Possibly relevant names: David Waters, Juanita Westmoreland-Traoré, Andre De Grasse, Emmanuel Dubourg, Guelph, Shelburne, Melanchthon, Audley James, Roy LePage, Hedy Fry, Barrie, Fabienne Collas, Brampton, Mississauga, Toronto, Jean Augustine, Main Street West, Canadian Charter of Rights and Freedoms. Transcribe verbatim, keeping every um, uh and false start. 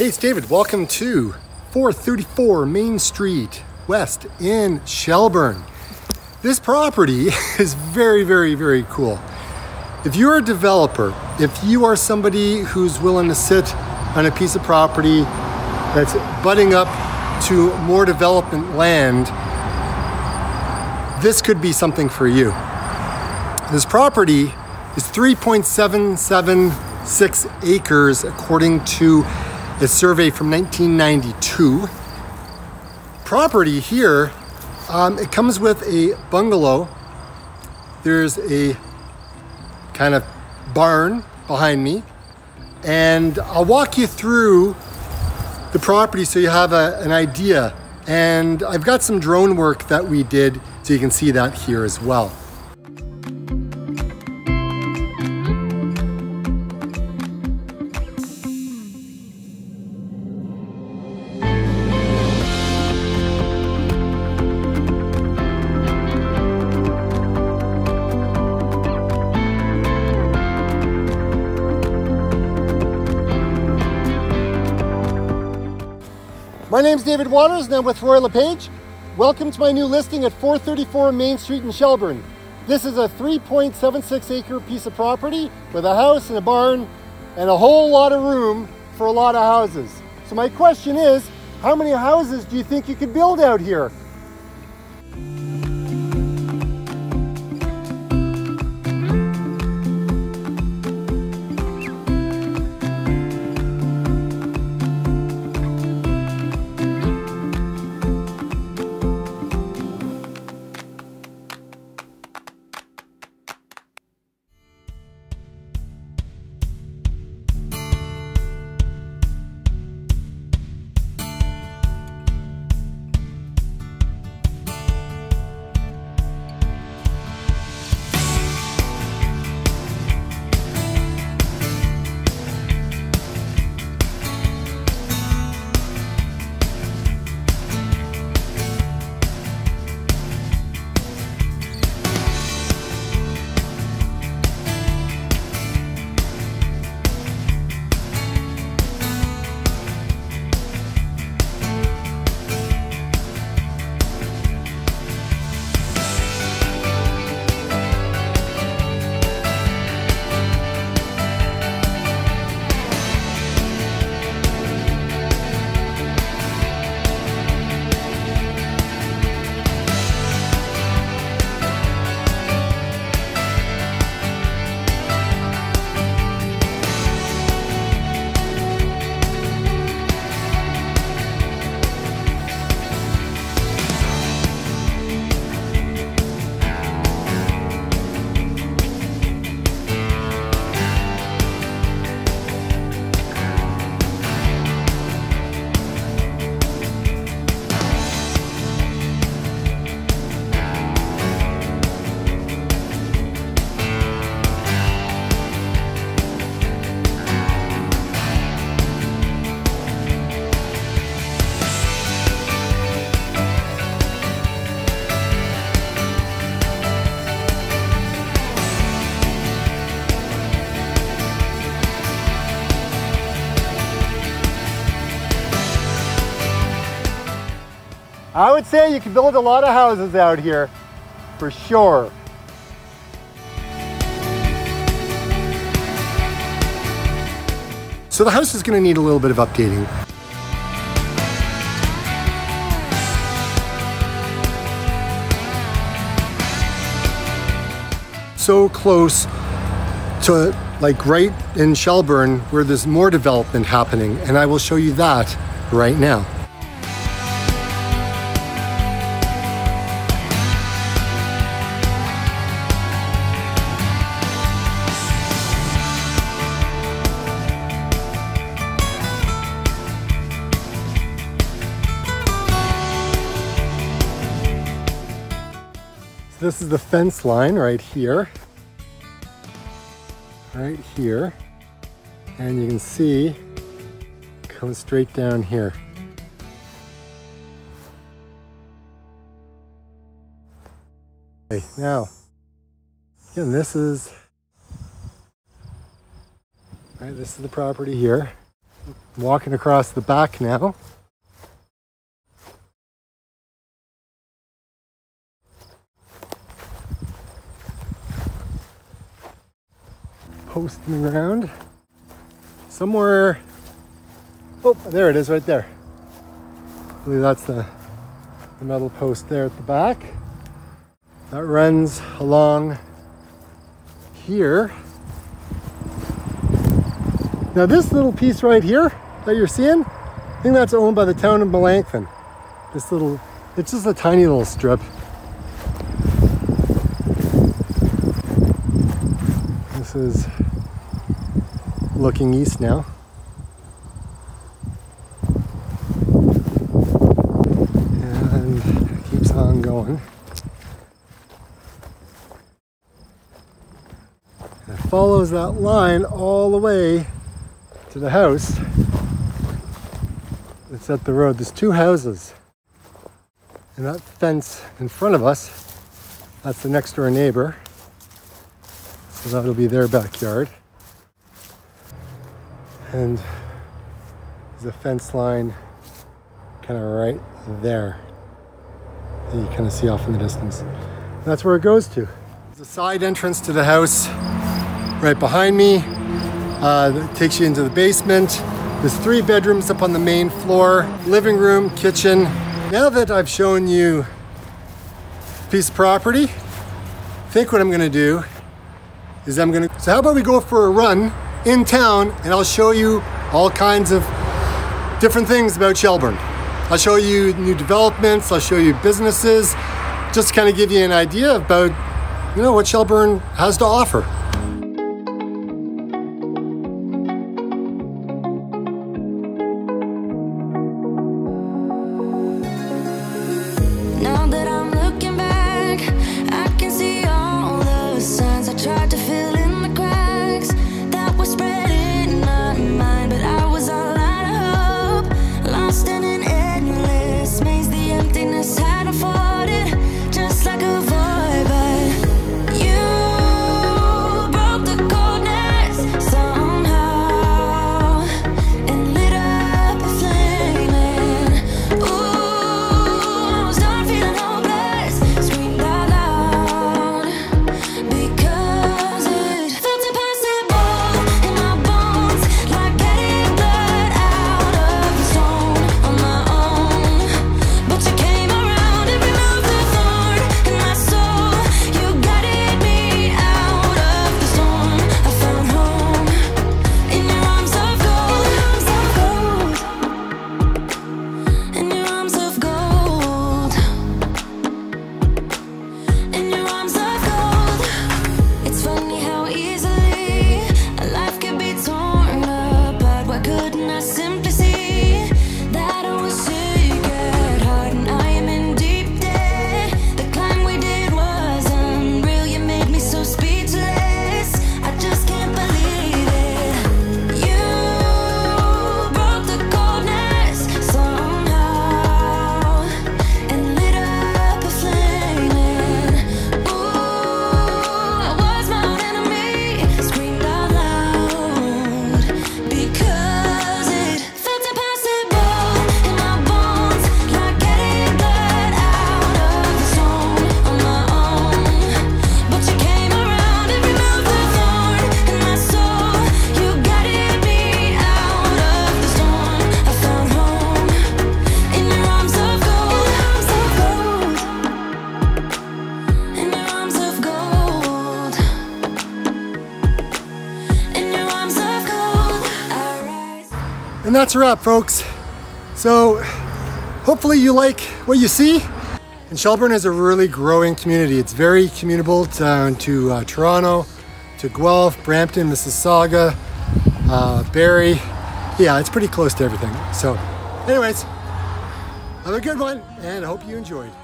Hey, it's David. Welcome to four thirty-four Main Street West in Shelburne. This property is very, very, very cool. If you're a developer, if you are somebody who's willing to sit on a piece of property that's butting up to more development land, this could be something for you. This property is three point seven seven six acres according to a survey from nineteen ninety-two. Property here, um, it comes with a bungalow. There's a kind of barn behind me, and I'll walk you through the property so you have a, an idea. And I've got some drone work that we did, so you can see that here as well. My name's David Waters and I'm with Roy LePage. Welcome to my new listing at four thirty-four Main Street in Shelburne. This is a three point seven six acre piece of property with a house and a barn and a whole lot of room for a lot of houses. So my question is, how many houses do you think you could build out here? I would say you can build a lot of houses out here, for sure. So the house is going to need a little bit of updating. So close to, like, right in Shelburne where there's more development happening, and I will show you that right now. This is the fence line right here, right here, and you can see it comes straight down here. Okay, now, again, this is, right, this is the property here. I'm walking across the back now. Post in the ground. Somewhere, oh, there it is right there. I believe that's the, the metal post there at the back. That runs along here. Now this little piece right here that you're seeing, I think that's owned by the town of Melanchthon. This little, it's just a tiny little strip. This is looking east now. And it keeps on going. And it follows that line all the way to the house. It's at the road. There's two houses. And that fence in front of us, that's the next door neighbor. So that'll be their backyard. And there's a fence line kind of right there that you kind of see off in the distance. And that's where it goes to. There's a side entrance to the house right behind me. Uh, that takes you into the basement. There's three bedrooms up on the main floor, living room, kitchen. Now that I've shown you a piece of property, I think what I'm gonna do is I'm gonna, so how about we go for a run in town and I'll show you all kinds of different things about Shelburne. I'll show you new developments, I'll show you businesses, just to kind of give you an idea about, you know, what Shelburne has to offer. And that's a wrap, folks. So hopefully you like what you see. And Shelburne is a really growing community. It's very commutable down to uh, Toronto, to Guelph, Brampton, Mississauga, uh, Barrie. Yeah, it's pretty close to everything. So anyways, have a good one and I hope you enjoyed.